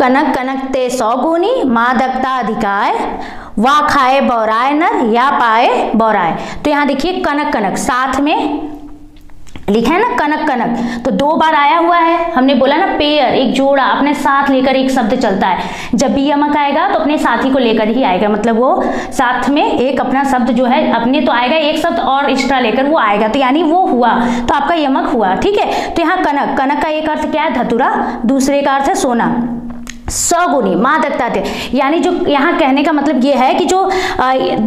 कनक कनकते सौगुनी मादकता अधिकाय वा खाए बौराय नर या पाए बौराय। तो यहाँ देखिए कनक कनक साथ में लिखा है ना कनक कनक, तो दो बार आया हुआ है। हमने बोला ना पेयर एक जोड़ा अपने साथ लेकर एक शब्द चलता है, जब भी यमक आएगा तो अपने साथी को लेकर ही आएगा, मतलब वो साथ में एक अपना शब्द जो है अपने तो आएगा एक शब्द और एक्स्ट्रा लेकर वो आएगा, तो यानी वो हुआ तो आपका यमक हुआ। ठीक है, तो यहाँ कनक कनक का एक अर्थ क्या है धतूरा, दूसरे का अर्थ है सोना। सौगुनी मादकता थे, यानी जो यहाँ कहने का मतलब ये है कि जो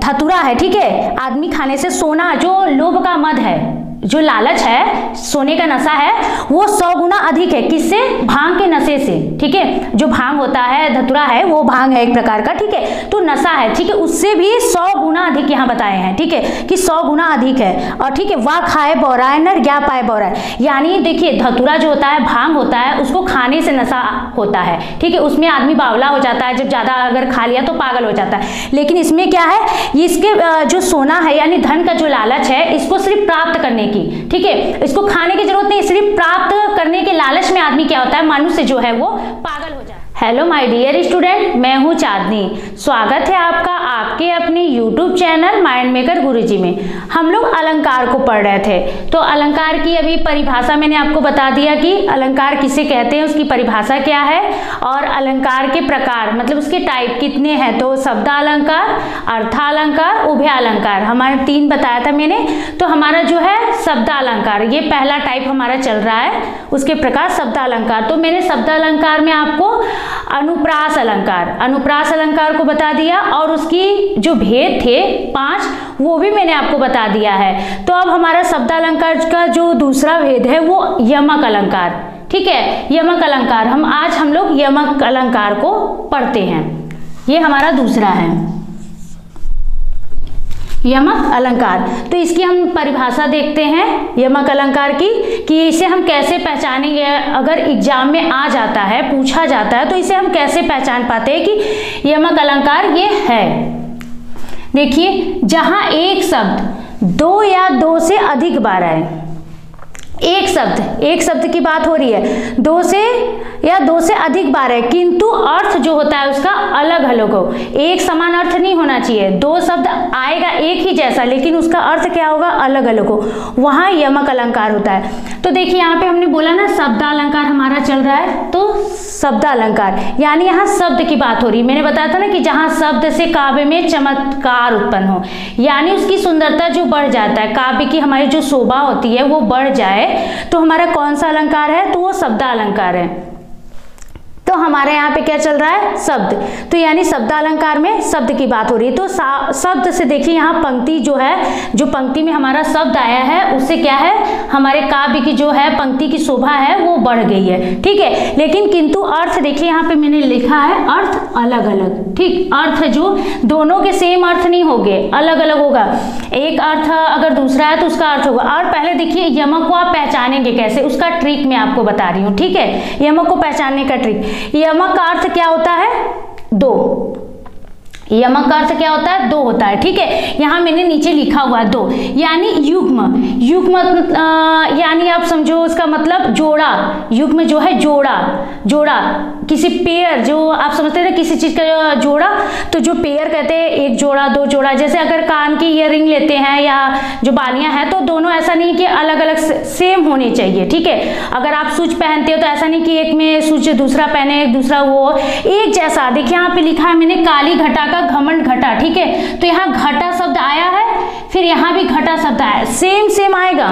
धतूरा है, ठीक है, आदमी खाने से सोना जो लोभ का मद है, जो लालच है, सोने का नशा है, वो 100 गुना अधिक है, किससे, भांग के नशे से। ठीक है, जो भांग होता है धतूरा है वो भांग है एक प्रकार का, ठीक है, तो नशा है, ठीक है, उससे भी 100 गुना अधिक यहाँ बताए हैं, ठीक है, कि 100 गुना अधिक है। और ठीक है, वा खाए बौराय नर या पाए बौराय, यानी देखिए धतूरा जो होता है भांग होता है उसको खाने से नशा होता है, ठीक है, उसमें आदमी बावला हो जाता है, जब ज़्यादा अगर खा लिया तो पागल हो जाता है। लेकिन इसमें क्या है, इसके जो सोना है यानी धन का जो लालच है, इसको सिर्फ प्राप्त करने, ठीक है, इसको खाने की जरूरत नहीं, सिर्फ प्राप्त करने के लालच में आदमी क्या होता है, मनुष्य जो है वो पागल हो जाता है। हेलो माय डियर स्टूडेंट, मैं हूं चांदनी, स्वागत है आपका आपके अपने यूट्यूब चैनल माइंडमेकर गुरुजी में। हम लोग अलंकार को पढ़ रहे थे, तो अलंकार की अभी परिभाषा मैंने आपको बता दिया कि अलंकार किसे कहते हैं, उसकी परिभाषा क्या है, और अलंकार के प्रकार मतलब उसके टाइप कितने हैं, तो शब्दालंकार, अर्थालंकार, उभयालंकार, हमारे 3 बताया था मैंने। तो हमारा जो है शब्दालंकार, ये पहला टाइप हमारा चल रहा है, उसके प्रकार शब्दालंकार। तो मैंने शब्दालंकार में आपको अनुप्रास अलंकार, अनुप्रास अलंकार को बता दिया, और उसकी जो भेद थे 5 वो भी मैंने आपको बता दिया है। तो अब हमारा शब्दालंकार का जो दूसरा भेद है वो यमक अलंकार। ठीक है, यमक अलंकार, आज हम लोग यमक अलंकार को पढ़ते हैं, ये हमारा दूसरा है यमक अलंकार। तो इसकी हम परिभाषा देखते हैं यमक अलंकार की, कि इसे हम कैसे पहचानेंगे, अगर एग्जाम में आ जाता है, पूछा जाता है, तो इसे हम कैसे पहचान पाते हैं कि यमक अलंकार ये है। देखिए, जहाँ एक शब्द 2 या 2 से अधिक बार आए, एक शब्द की बात हो रही है, 2 या 2 से अधिक बार है, किंतु अर्थ जो होता है उसका अलग अलग हो, एक समान अर्थ नहीं होना चाहिए। 2 शब्द आएगा एक ही जैसा, लेकिन उसका अर्थ क्या होगा, अलग अलग हो, वहाँ यमक अलंकार होता है। तो देखिए यहाँ पे हमने बोला ना शब्दालंकार हमारा चल रहा है, तो शब्दालंकार यानी यहाँ शब्द की बात हो रही है। मैंने बताया था ना कि जहाँ शब्द से काव्य में चमत्कार उत्पन्न हो, यानी उसकी सुंदरता जो बढ़ जाता है, काव्य की हमारी जो शोभा होती है वो बढ़ जाए, तो हमारा कौन सा अलंकार है, तो वो शब्दालंकार है। तो हमारे यहाँ पे क्या चल रहा है, शब्द, तो यानी शब्दालंकार में शब्द की बात हो रही है। तो शब्द से देखिए यहाँ पंक्ति जो है, जो पंक्ति में हमारा शब्द आया है, उससे क्या है, हमारे काव्य की जो है पंक्ति की शोभा है वो बढ़ गई है। ठीक है, लेकिन किंतु अर्थ देखिए यहाँ पे मैंने लिखा है, अर्थ अलग अलग। ठीक, अर्थ जो दोनों के सेम अर्थ नहीं होंगे, अलग अलग होगा, एक अर्थ अगर दूसरा है तो उसका अर्थ होगा। और पहले देखिए यमक को आप पहचानेंगे कैसे, उसका ट्रिक मैं आपको बता रही हूँ। ठीक है, यमक को पहचानने का ट्रिक, यमक का अर्थ क्या होता है, 2, यमक का अर्थ क्या होता है, 2 होता है। ठीक है, यहाँ मैंने नीचे लिखा हुआ है 2, यानी युग्म, युग्म यानी आप समझो उसका मतलब जोड़ा, युग्म जो है जोड़ा, जोड़ा किसी पेयर, जो आप समझते हैं ना किसी चीज़ का जोड़ा, तो जो पेयर कहते हैं एक जोड़ा 2 जोड़ा, जैसे अगर कान की ईयरिंग लेते हैं या जो बालियाँ हैं, तो दोनों ऐसा नहीं कि अलग अलग सेम होने चाहिए। ठीक है, अगर आप सूच पहनते हो तो ऐसा नहीं कि एक में सूच दूसरा पहने एक दूसरा वो, एक जैसा। देखिए यहाँ पे लिखा है मैंने काली घटा का घमंड घटा। ठीक है, तो यहाँ घटा शब्द आया है, फिर यहाँ भी घटा शब्द आया, सेम सेम आएगा,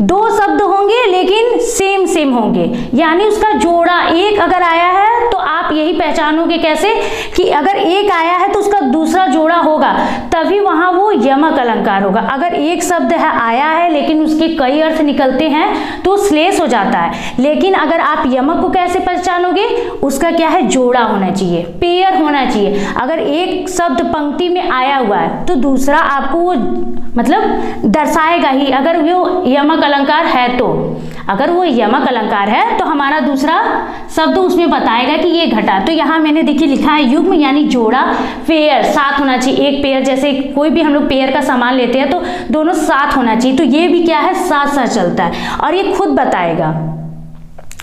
2 शब्द होंगे लेकिन सेम सेम होंगे, यानी उसका जोड़ा एक अगर आया है तो आप यही पहचानोगे कैसे, कि अगर एक आया है तो उसका दूसरा जोड़ा होगा, तभी वहाँ वो यमक अलंकार होगा। अगर एक शब्द है आया है लेकिन उसके कई अर्थ निकलते हैं तो श्लेष हो जाता है। लेकिन अगर आप यमक को कैसे पहचानोगे, उसका क्या है, जोड़ा होना चाहिए, पेयर होना चाहिए। अगर एक शब्द पंक्ति में आया हुआ है तो दूसरा आपको वो मतलब दर्शाएगा ही, अगर वो यमक अलंकार है, तो अगर वो यमक अलंकार है तो हमारा दूसरा शब्द उसमें बताएगा कि ये घटा। तो यहाँ मैंने देखिए लिखा है युग्म यानी जोड़ा, पेयर साथ होना चाहिए, एक पेयर जैसे कोई भी हम लोग पेयर का सामान लेते हैं तो दोनों साथ होना चाहिए, तो ये भी क्या है, साथ साथ चलता है, और ये खुद बताएगा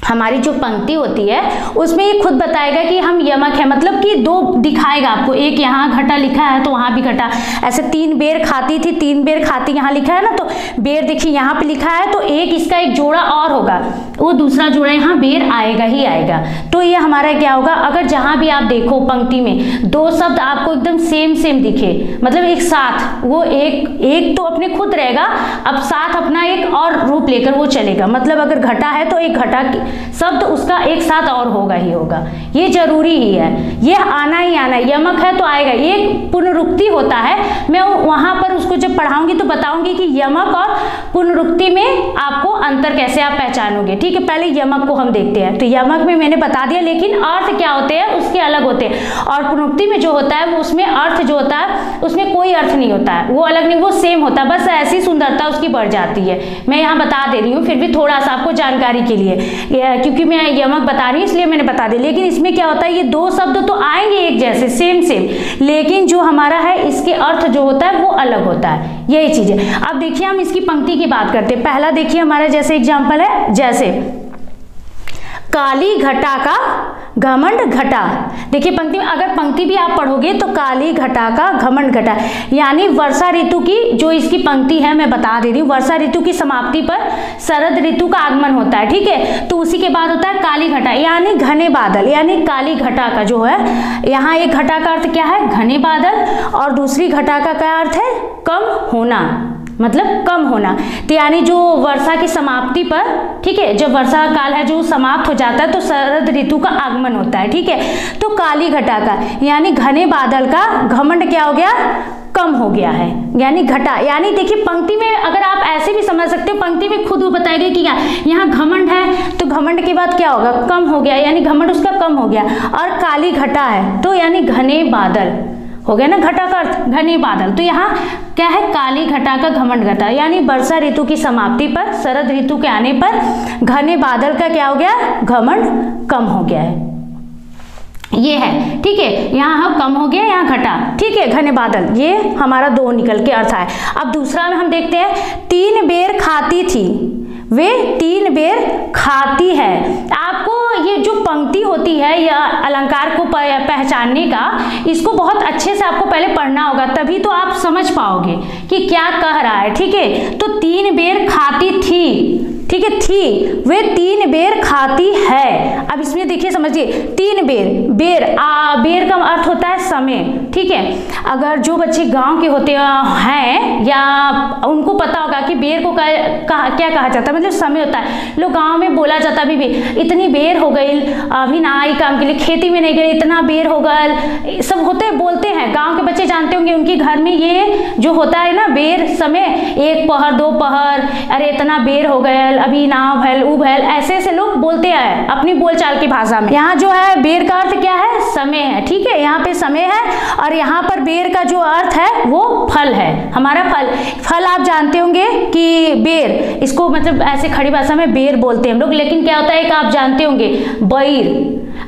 हमारी जो पंक्ति होती है उसमें ये खुद बताएगा कि हम यमक है, मतलब कि दो दिखाएगा आपको, एक यहाँ घटा लिखा है तो वहाँ भी घटा, ऐसे तीन बेर खाती थी, तीन बेर खाती यहाँ लिखा है ना, तो बेर देखिए यहाँ पे लिखा है तो एक इसका एक जोड़ा और होगा, वो दूसरा जोड़ा यहाँ बेर आएगा ही आएगा। तो ये हमारा क्या होगा, अगर जहाँ भी आप देखो पंक्ति में दो शब्द आपको एकदम सेम दिखे, मतलब एक साथ, वो एक तो अपने खुद रहेगा, अब साथ अपना एक और रूप लेकर वो चलेगा, मतलब अगर घटा है तो एक घटा शब्द उसका एक साथ और होगा ही होगा, ये जरूरी ही है, ये आना ही आना, यमक है तो आएगा। ये पुनरुक्ति होता है, मैं वहाँ पर उसको जब पढ़ाऊंगी तो बताऊंगी कि यमक और पुनरुक्ति में आपको अंतर कैसे आप पहचानोगे, ठीक है। पहले यमक को हम देखते हैं, तो यमक में मैंने बता दिया, लेकिन अर्थ क्या होते हैं उसके अलग होते हैं, और पुनरुक्ति में जो होता है वो उसमें अर्थ जो होता है उसमें कोई अर्थ नहीं होता है, वो अलग नहीं, वो सेम होता है, बस ऐसी सुंदरता उसकी बढ़ जाती है। मैं यहाँ बता दे रही हूँ फिर भी थोड़ा सा आपको जानकारी के लिए, क्योंकि मैं यमक बता रही हूँ इसलिए मैंने बता दी। लेकिन इसमें क्या होता है, ये दो शब्द तो आएंगे एक जैसे सेम, लेकिन जो हमारा है इसके अर्थ जो होता है वो अलग होता है, यही चीज़ है। अब देखिए हम इसकी पंक्ति की बात करते हैं, पहला देखिए हमारा जैसे एग्जाम्पल है, जैसे काली घटा का घमंड घटा, देखिए पंक्ति में, अगर पंक्ति भी आप पढ़ोगे तो काली घटा का घमंड घटा, यानी वर्षा ऋतु की जो इसकी पंक्ति है मैं बता दे रही हूँ, वर्षा ऋतु की समाप्ति पर शरद ऋतु का आगमन होता है, ठीक है, तो उसी के बाद होता है काली घटा, यानी घने बादल, यानी काली घटा का जो है, यहाँ एक घटा का अर्थ क्या है, घने बादल, और दूसरी घटा का क्या अर्थ है, कम होना, मतलब कम होना, तो यानी जो वर्षा की समाप्ति पर, ठीक है, जब वर्षा काल है जो समाप्त हो जाता है तो शरद ऋतु का आगमन होता है, ठीक है, तो काली घटा का यानी घने बादल का घमंड क्या हो गया, कम हो गया है, यानी घटा। यानी देखिए पंक्ति में अगर आप ऐसे भी समझ सकते हो, पंक्ति में खुद वो बताएगा कि यहाँ घमंड है तो घमंड के बाद क्या होगा, कम हो गया, यानी घमंड उसका कम हो गया, और काली घटा है तो यानी घने बादल हो गया ना, घटा का अर्थ घने बादल, तो यहाँ क्या है, काली घटा का घमंड घटा, यानी वर्षा ऋतु की समाप्ति पर शरद ऋतु के आने पर घने बादल का क्या हो गया, घमंड कम हो गया है, ये है, ठीक है, यहाँ हम कम हो गया, यहाँ घटा, ठीक है, घने बादल, ये हमारा दो निकल के अर्थ है। अब दूसरा में हम देखते हैं, तीन बेर खाती थी वे तीन बेर खाती है। आपको ये जो पंक्ति होती है या अलंकार को पहचानने का, इसको बहुत अच्छे से आपको पहले पढ़ना होगा, तभी तो आप समझ पाओगे कि क्या कह रहा है, ठीक है। तो तीन बेर खाती थी, ठीक है, थी वे तीन बेर खाती है। अब इसमें देखिए समझिए, तीन बेर, बेर बेर का अर्थ होता है समय, ठीक है। अगर जो बच्चे गांव के होते हैं या उनको पता होगा कि बेर को क्या कहा जाता है, मतलब समय होता है, लोग गांव में बोला जाता है, भी इतनी बेर हो गई, अभी ना आई काम के लिए, खेती में नहीं गई, इतना बेर हो गई, सब होते बोलते हैं, गाँव के बच्चे जानते होंगे, उनके घर में ये जो होता है ना बेर समय, एक पहर दो पहर, अरे इतना बेर हो गया, अभी ना भैल उ भैल, ऐसे ऐसे लोग बोलते हैं अपनी बोलचाल की भाषा में। यहाँ जो है बेर का अर्थ क्या है, समय है, ठीक है, यहाँ पे समय है, और यहाँ पर बेर का जो अर्थ है वो फल है, हमारा फल। फल आप जानते होंगे कि बेर, इसको मतलब ऐसे खड़ी भाषा में बेर बोलते हैं हम लोग, लेकिन क्या होता है कि आप जानते होंगे बैर,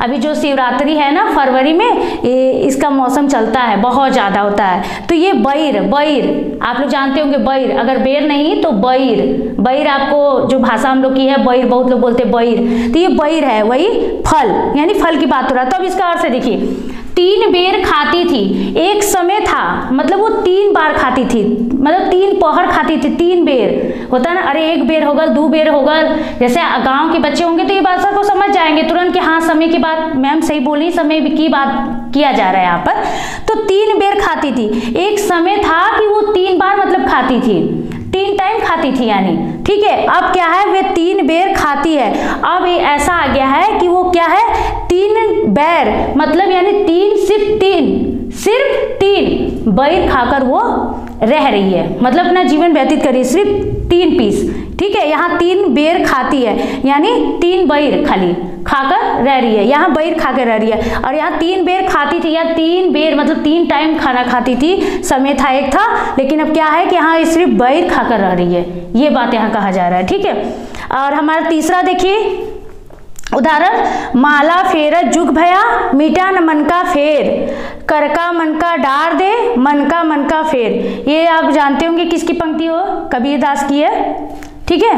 अभी जो शिवरात्रि है ना फरवरी में, इसका मौसम चलता है, बहुत ज़्यादा होता है, तो ये बैर, बैर आप लोग जानते होंगे, बैर, अगर बेर नहीं तो बैर, बैर आपको जो भाषा हम लोग की है बैर, बहुत लोग बोलते हैं बैर, तो ये बैर है, वही फल, यानी फल की बात हो रहा है। तो अब इसका अर्थ देखिए, तीन बेर खाती थी, एक समय था, मतलब वो तीन बार खाती थी, मतलब तीन पहर खाती थी, तीन बेर होता है ना, अरे एक बेर होगा, दो बेर होगा, जैसे गांव के बच्चे होंगे तो ये भाषा को समझ जाएंगे तुरंत कि हाँ समय की बात, मैम सही बोल रही, समय की बात किया जा रहा है यहाँ पर। तो तीन बेर खाती थी, एक समय था कि वो तीन बार मतलब खाती थी, तीन टाइम खाती थी यानी, ठीक है। अब क्या है, वे तीन बेर खाती है, अब ऐसा आ गया है कि वो क्या है, तीन बेर, मतलब यानी सिर्फ तीन बेर खाकर वो रह रही है, मतलब अपना जीवन व्यतीत कर रही है सिर्फ तीन पीस, ठीक है। यहाँ तीन बेर खाती है यानी तीन बेर खाली खाकर रह रही है, यहाँ बेर खाकर रह रही है, और यहाँ तीन बेर खाती थी या तीन बेर मतलब तीन टाइम खाना खाती थी, समय था एक था, लेकिन अब क्या है कि यहाँ सिर्फ बेर खाकर रह रही है, ये बात यहाँ कहा जा रहा है, ठीक है। और हमारा तीसरा देखिए उदाहरण, माला फेरत जुग भया मिटा न मन का फेर, करका मन का डार दे मन का फेर। ये आप जानते होंगे किसकी पंक्ति हो, कबीरदास की है, ठीक है,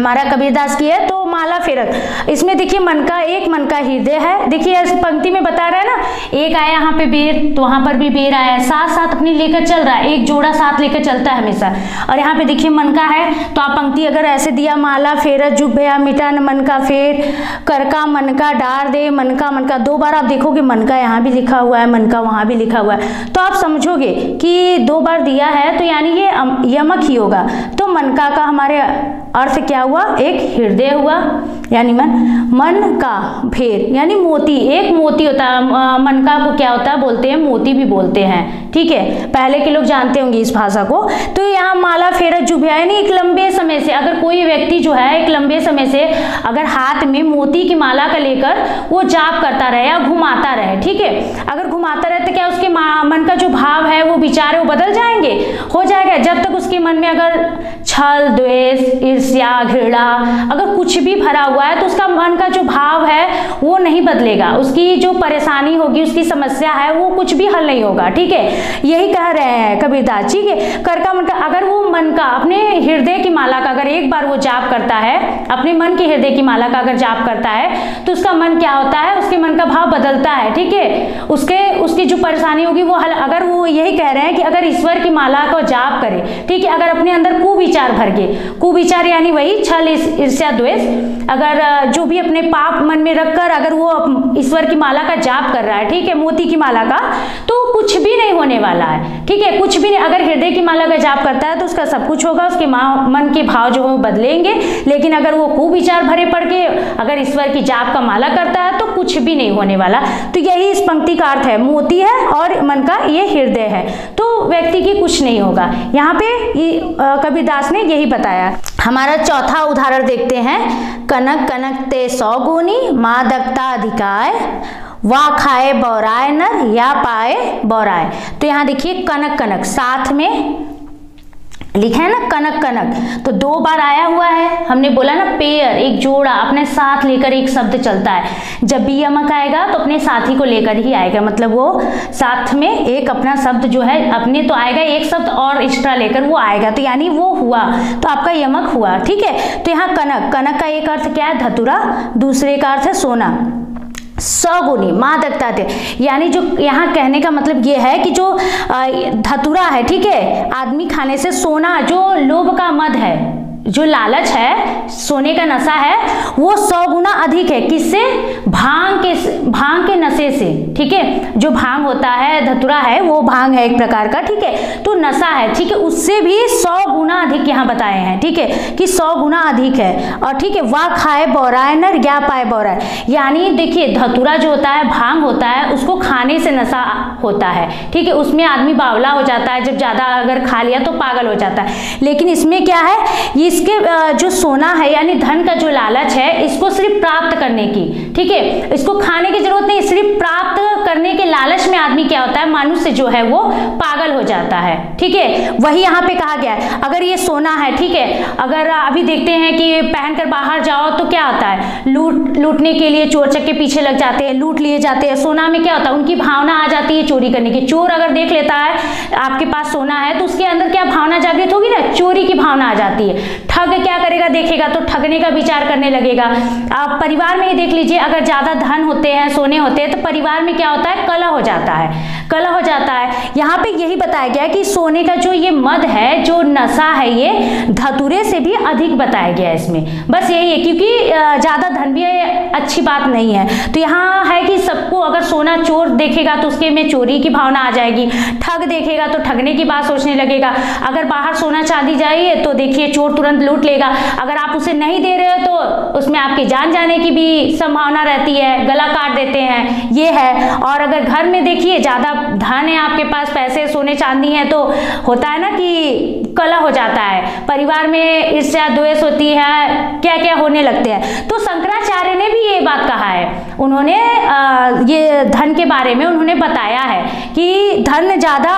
हमारा कबीरदास की है। तो माला फेरत, इसमें देखिए मन का एक, मन का हृदय है। देखिए इस पंक्ति में बता रहा है ना, एक आया यहाँ पे बेर, तो वहां पर भी बेर आया, साथ साथ अपनी लेकर चल रहा है, एक जोड़ा साथ लेकर चलता है हमेशा। और यहाँ पे देखिए मन का है, तो आप पंक्ति अगर ऐसे दिया, माला फेरत जुग भया मिटा न मन का फेर, कर का मन का डार दे, मन का मन का, दो बार आप देखोगे मन का यहाँ भी लिखा हुआ है, मन का वहां भी लिखा हुआ है, तो आप समझोगे कि दो बार दिया है तो यानी ये यमक ही होगा। तो मन का हमारे अर्थ क्या हुआ, एक हृदय हुआ यानी मन, मन का भेर यानी मोती, एक मोती होता है, मन का को क्या होता है बोलते हैं, मोती भी बोलते हैं, ठीक है, पहले के लोग जानते होंगे इस भाषा को। तो यहाँ माला फेरा जुभ्या यानी एक लंबे समय से, अगर कोई व्यक्ति जो है एक लंबे समय से अगर हाथ में मोती की माला का लेकर वो जाप करता रहे या घुमाता रहे, ठीक है, अगर घुमाता रहे तो क्या उसके मन का जो भाव है वो विचार है वो बदल जाएंगे, हो जाएगा। जब तक उसके मन में अगर छल द्वेष ईर्ष्या घृणा अगर कुछ भी भरा हुआ है तो उसका मन का जो भाव है वो नहीं बदलेगा, उसकी जो परेशानी होगी, उसकी समस्या है वो कुछ भी हल नहीं होगा, ठीक है, यही कह रहे हैं कबीरदास। ठीक है, कर का मन का, अगर वो मन का अपने हृदय की माला का अगर एक बार वो जाप करता है, अपने मन के हृदय की माला का अगर जाप करता है तो उसका मन क्या होता है, उसके मन का भाव बदलता है, ठीक है, उसकी जो परेशानी होगी वो हल। अगर वो यही कह रहे हैं कि अगर ईश्वर की माला को जाप करे, ठीक है, अगर अपने अंदर कुविचार भर के, कुविचार यानी वही छल ईर्ष्या द्वेष, अगर जो भी अपने पाप मन में रखकर अगर वो ईश्वर की माला का जाप कर रहा है, ठीक है, मोती की माला का, तो कुछ भी नहीं होने वाला है, ठीक है, कुछ भी नहीं। अगर हृदय की माला का जाप करता है तो उसका सब कुछ होगा, उसके मन के भाव जो है बदलेंगे, लेकिन अगर वो कुविचार भरे पड़ के अगर ईश्वर की जाप का माला करता है तो कुछ भी नहीं होने वाला। तो यही इस पंक्ति का अर्थ है, मोती है और मन का ये हृदय है, तो व्यक्ति की कुछ नहीं होगा। यहाँ पे कबीरदास ने यही बताया। हमारा चौथा उदाहरण देखते हैं। कनक कनक ते सौ गुनी, मादकता अधिकाय, वा खाए बौराय नर, या पाए बौराय। तो यहाँ देखिए कनक कनक साथ में लिखा है ना, कनक कनक, तो दो बार आया हुआ है। हमने बोला ना पेयर, एक जोड़ा अपने साथ लेकर एक शब्द चलता है, जब भी यमक आएगा तो अपने साथी को लेकर ही आएगा, मतलब वो साथ में एक अपना शब्द जो है, अपने तो आएगा, एक शब्द और एक्स्ट्रा लेकर वो आएगा, तो यानी वो हुआ, तो आपका यमक हुआ, ठीक है। तो यहाँ कनक कनक का एक अर्थ क्या है, धतूरा, दूसरे का अर्थ है सोना। सौ गुनी मादकता थे यानी जो यहाँ कहने का मतलब ये है कि जो धतूरा है, ठीक है, आदमी खाने से सोना, जो लोभ का मद है, जो लालच है, सोने का नशा है, वो 100 गुना अधिक है, किससे, भांग के नशे से, ठीक है, जो भांग होता है, धतूरा है, वो भांग है एक प्रकार का, ठीक है, तो नशा है, ठीक है, उससे भी 100 गुना अधिक यहाँ बताए हैं, ठीक है, कि 100 गुना अधिक है। और ठीक है, वाह खाए बौराय नर, या पाए बौराय, यानी देखिए धतूरा जो होता है, भांग होता है, उसको खाने से नशा होता है, ठीक है, उसमें आदमी बावला हो जाता है, जब ज़्यादा अगर खा लिया तो पागल हो जाता है। लेकिन इसमें क्या है, ये इसके जो सोना है यानी धन का जो लालच है, इसको सिर्फ प्राप्त करने की, ठीक है, इसको खाने की जरूरत नहीं, सिर्फ प्राप्त करने के लालच में आदमी क्या होता है, मनुष्य जो है वो पागल हो जाता है, ठीक है, वही यहाँ पे कहा गया है। अगर ये सोना है, ठीक है, अगर अभी देखते हैं कि पहनकर बाहर जाओ तो क्या होता है, लूटने के लिए चोर चक्के पीछे लग जाते हैं, लूट लिए जाते हैं। सोना में क्या होता है, उनकी भावना आ जाती है चोरी करने की। चोर अगर देख लेता है आपके पास सोना है तो उसके अंदर क्या भावना जागृत होगी ना, चोरी की भावना आ जाती है। ठग क्या करेगा, देखेगा तो ठगने का विचार करने लगेगा। आप परिवार में ही देख लीजिए, अगर ज्यादा धन होते हैं, सोने होते हैं, तो परिवार में क्या होता है, कलह हो जाता है, कलह हो जाता है। यहाँ पे यही बताया गया कि सोने का जो ये मद है, जो नशा है, ये धतूरे से भी अधिक बताया गया है इसमें। बस यही है, क्योंकि ज्यादा धन भी अच्छी बात नहीं है। तो यहाँ है कि सबको अगर सोना चोर देखेगा तो उसके में चोरी की भावना आ जाएगी, ठग देखेगा तो ठगने की बात सोचने लगेगा। अगर बाहर सोना चांदी जाइए तो देखिए चोर तुरंत लूट लेगा, अगर आप उसे नहीं दे रहे हो तो उसमें आपकी जान जाने की भी संभावना रहती है, गला काट देते हैं, ये है। और अगर घर में देखिए ज्यादा धन है आपके पास, पैसे सोने चांदी है, तो होता है ना कि कलह हो जाता है, परिवार में ईर्ष्या द्वेष होती है, क्या क्या होने लगते हैं। तो शंकराचार्य ने भी ये बात कहा है, उन्होंने ये धन के बारे में उन्होंने बताया है कि धन ज्यादा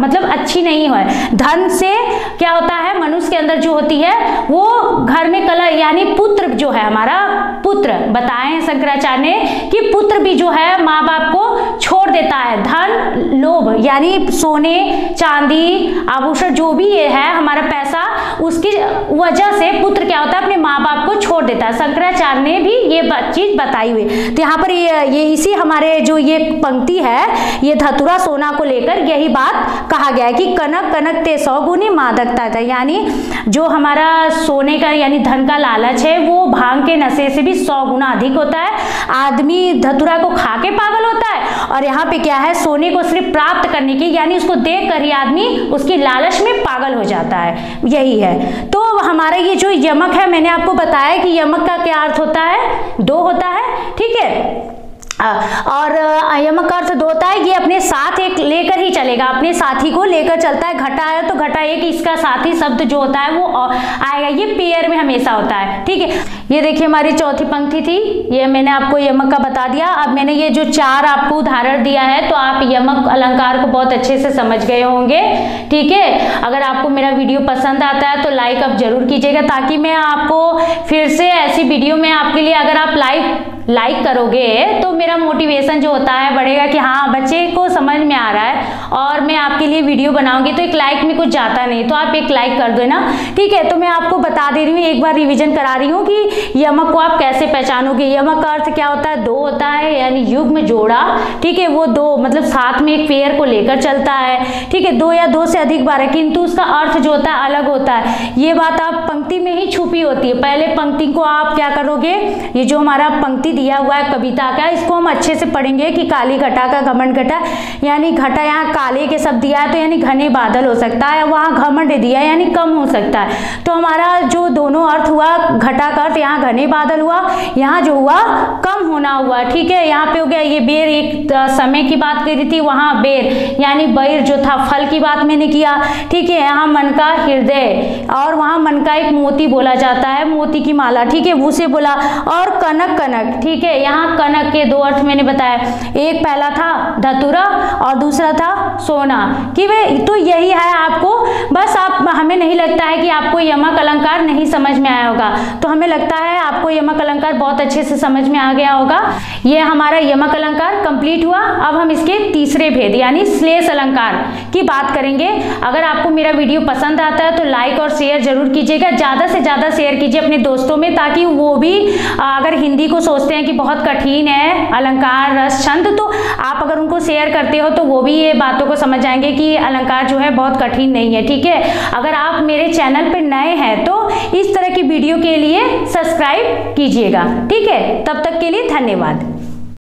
मतलब अच्छी नहीं है, धन से क्या होता है, मनुष्य के अंदर जो होती है वो घर में कलह, यानी पुत्र जो है, हमारा पुत्र बताए हैं शंकराचार्य ने कि पुत्र भी जो है माँ बाप को छोड़ देता है, धन लोभ यानी सोने चांदी आभूषण जो भी ये है हमारा पैसा, उसकी वजह से पुत्र क्या होता है अपने माँ बाप को छोड़ देता है। शंकराचार्य ने भी ये चीज बताई हुई। तो यहाँ पर ये इसी हमारे जो ये पंक्ति है ये धतुरा सोना को लेकर यही बात कहा गया है कि कनक कनक ते सौगुनी मादकता था, यानी जो हमारा सोने का यानी धन का लालच है वो भांग के नशे से भी 100 गुना अधिक होता है। आदमी धतुरा को खा के पागल होता है और यहाँ पे क्या है सोने को सिर्फ प्राप्त करने की यानी उसको देख कर ही आदमी उसकी लालच में पागल हो जाता है, यही है। तो हमारा ये जो यमक है मैंने आपको बताया कि यमक का क्या अर्थ होता है, 2 होता है, ठीक है। और यमक का अर्थ 2 होता है, ये अपने साथ एक लेकर ही चलेगा, अपने साथी को लेकर चलता है। घटा आया तो घटा एक इसका साथी शब्द जो होता है वो आएगा, ये पेयर में हमेशा होता है, ठीक है। ये देखिए हमारी चौथी पंक्ति थी, ये मैंने आपको यमक का बता दिया। अब मैंने ये जो 4 आपको उदाहरण दिया है तो आप यमक अलंकार को बहुत अच्छे से समझ गए होंगे, ठीक है। अगर आपको मेरा वीडियो पसंद आता है तो लाइक आप जरूर कीजिएगा, ताकि मैं आपको फिर से ऐसी वीडियो में आपके लिए, अगर आप लाइक करोगे तो मेरा मोटिवेशन जो होता है बढ़ेगा कि हाँ बच्चे को समझ में आ रहा है और मैं आपके लिए वीडियो बनाऊंगी। तो एक लाइक में कुछ जाता नहीं, तो आप एक लाइक कर दो ना, ठीक है। तो मैं आपको बता दे रही हूँ, एक बार रिवीजन करा रही हूँ कि यमक को आप कैसे पहचानोगे। यमक का अर्थ क्या होता है, 2 होता है, यानी युग्म जोड़ा, ठीक है। वो 2 मतलब साथ में एक पेयर को लेकर चलता है, ठीक है, 2 या 2 से अधिक बार है, किंतु उसका अर्थ जो होता है अलग होता है। ये बात आप पंक्ति में ही छुपी होती है। पहले पंक्ति को आप क्या करोगे, ये जो हमारा पंक्ति दिया हुआ है कविता का, इसको हम अच्छे से पढ़ेंगे कि काली घटा का घमंड घटा, यानी घटा यहाँ काले के शब्द दिया है तो यानी घने बादल हो सकता है, वहाँ घमंड दिया यानी कम हो सकता है। तो हमारा जो दोनों अर्थ हुआ, घटा का अर्थ यहाँ घने बादल हुआ, यहाँ जो हुआ कम होना हुआ, ठीक है। यहाँ पे हो गया ये बेर, एक समय की बात करी थी, वहाँ बेर यानी बैर जो था फल की बात मैंने किया, ठीक है। यहाँ मन का हृदय और वहाँ मन का एक मोती बोला जाता है, मोती की माला, ठीक है, उसे बोला। और कनक कनक, ठीक है, यहाँ कनक के 2 अर्थ मैंने बताया, एक पहला था धतुरा और दूसरा था सोना, कि वे तो यही है आपको। बस आप, हमें नहीं लगता है कि आपको यमक अलंकार नहीं समझ में आया होगा, तो हमें लगता है आपको यमक अलंकार बहुत अच्छे से समझ में आ गया होगा। ये हमारा यमक अलंकार कंप्लीट हुआ। अब हम इसके तीसरे भेद यानी श्लेष अलंकार की बात करेंगे। अगर आपको मेरा वीडियो पसंद आता है तो लाइक और शेयर जरूर कीजिएगा, ज़्यादा से ज़्यादा शेयर कीजिए अपने दोस्तों में, ताकि वो भी, अगर हिंदी को सोचते कि बहुत कठिन है अलंकार रस छंद, तो आप अगर उनको शेयर करते हो तो वो भी ये बातों को समझ जाएंगे कि अलंकार जो है बहुत कठिन नहीं है, ठीक है। अगर आप मेरे चैनल पर नए हैं तो इस तरह की वीडियो के लिए सब्सक्राइब कीजिएगा, ठीक है। तब तक के लिए धन्यवाद।